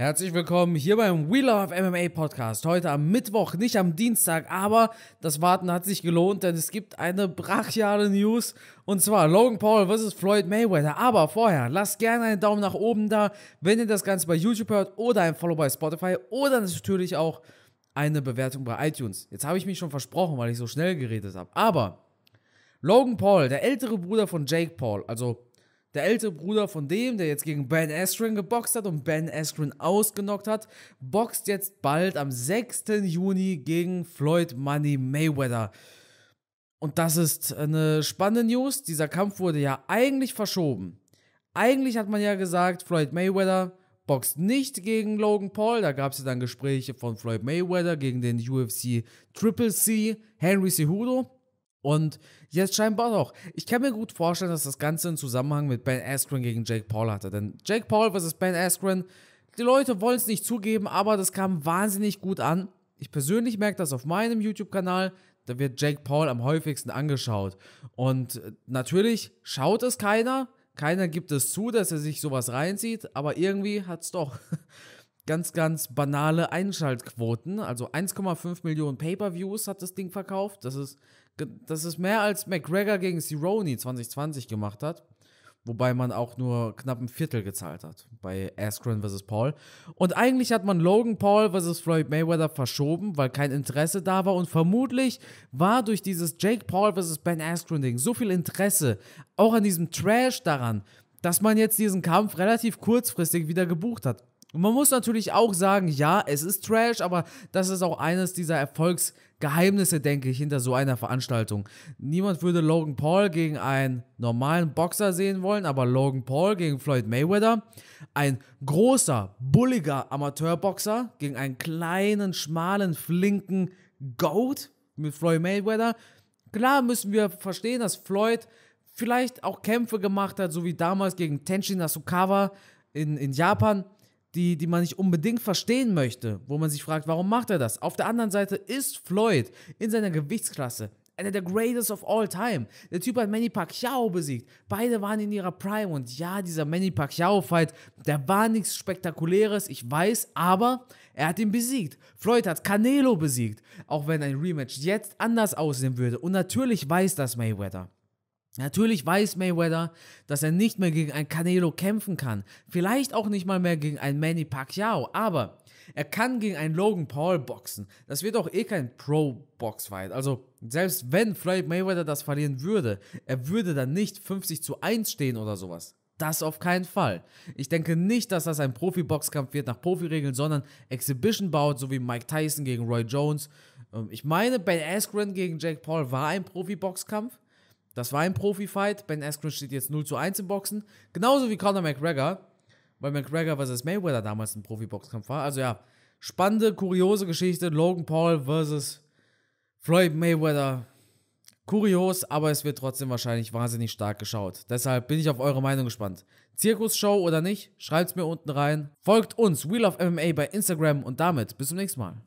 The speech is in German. Herzlich willkommen hier beim We Love MMA Podcast. Heute am Mittwoch, nicht am Dienstag, aber das Warten hat sich gelohnt, denn es gibt eine brachiale News und zwar Logan Paul vs. Floyd Mayweather. Aber vorher, lasst gerne einen Daumen nach oben da, wenn ihr das Ganze bei YouTube hört oder ein Follow bei Spotify oder natürlich auch eine Bewertung bei iTunes. Jetzt habe ich mich schon versprochen, weil ich so schnell geredet habe, aber Logan Paul, der ältere Bruder von Jake Paul, also der ältere Bruder von dem, der jetzt gegen Ben Askren geboxt hat und Ben Askren ausgenockt hat, boxt jetzt bald am 6. Juni gegen Floyd Money Mayweather. Und das ist eine spannende News. Dieser Kampf wurde ja eigentlich verschoben. Eigentlich hat man ja gesagt, Floyd Mayweather boxt nicht gegen Logan Paul. Da gab es ja dann Gespräche von Floyd Mayweather gegen den UFC Triple C, Henry Cejudo. Und jetzt scheinbar auch. Ich kann mir gut vorstellen, dass das Ganze einen Zusammenhang mit Ben Askren gegen Jake Paul hatte. Denn Jake Paul vs. Ben Askren, die Leute wollen es nicht zugeben, aber das kam wahnsinnig gut an. Ich persönlich merke das auf meinem YouTube-Kanal, da wird Jake Paul am häufigsten angeschaut. Und natürlich schaut es keiner, keiner gibt es zu, dass er sich sowas reinzieht, aber irgendwie hat es doch ganz, ganz banale Einschaltquoten. Also 1,5 Millionen Pay-Per-Views hat das Ding verkauft, das ist mehr als McGregor gegen Cerrone 2020 gemacht hat, wobei man auch nur knapp ein Viertel gezahlt hat bei Askren vs. Paul. Und eigentlich hat man Logan Paul vs. Floyd Mayweather verschoben, weil kein Interesse da war und vermutlich war durch dieses Jake Paul vs. Ben Askren Ding so viel Interesse, auch an diesem Trash daran, dass man jetzt diesen Kampf relativ kurzfristig wieder gebucht hat. Und man muss natürlich auch sagen, ja, es ist Trash, aber das ist auch eines dieser Erfolgsgeheimnisse, denke ich, hinter so einer Veranstaltung. Niemand würde Logan Paul gegen einen normalen Boxer sehen wollen, aber Logan Paul gegen Floyd Mayweather, ein großer, bulliger Amateurboxer gegen einen kleinen, schmalen, flinken Goat mit Floyd Mayweather. Klar müssen wir verstehen, dass Floyd vielleicht auch Kämpfe gemacht hat, so wie damals gegen Tenshin Nasukawa in Japan, die man nicht unbedingt verstehen möchte, wo man sich fragt, warum macht er das? Auf der anderen Seite ist Floyd in seiner Gewichtsklasse einer der greatest of all time. Der Typ hat Manny Pacquiao besiegt. Beide waren in ihrer Prime und ja, dieser Manny Pacquiao-Fight, der war nichts Spektakuläres, ich weiß, aber er hat ihn besiegt. Floyd hat Canelo besiegt, auch wenn ein Rematch jetzt anders aussehen würde. Und natürlich weiß das Mayweather. Natürlich weiß Mayweather, dass er nicht mehr gegen einen Canelo kämpfen kann. Vielleicht auch nicht mal mehr gegen einen Manny Pacquiao, aber er kann gegen einen Logan Paul boxen. Das wird auch eh kein Pro-Box-Fight. Also selbst wenn Floyd Mayweather das verlieren würde, er würde dann nicht 50:1 stehen oder sowas. Das auf keinen Fall. Ich denke nicht, dass das ein Profi-Boxkampf wird nach Profiregeln, sondern Exhibition-Bout, so wie Mike Tyson gegen Roy Jones. Ich meine, Ben Askren gegen Jake Paul war ein Profi-Boxkampf. Das war ein Profi-Fight. Ben Askren steht jetzt 0:1 im Boxen. Genauso wie Conor McGregor, weil McGregor vs. Mayweather damals ein Profi-Boxkampf war. Also ja, spannende, kuriose Geschichte. Logan Paul vs. Floyd Mayweather. Kurios, aber es wird trotzdem wahrscheinlich wahnsinnig stark geschaut. Deshalb bin ich auf eure Meinung gespannt. Zirkusshow oder nicht? Schreibt's mir unten rein. Folgt uns, We Love MMA bei Instagram und damit bis zum nächsten Mal.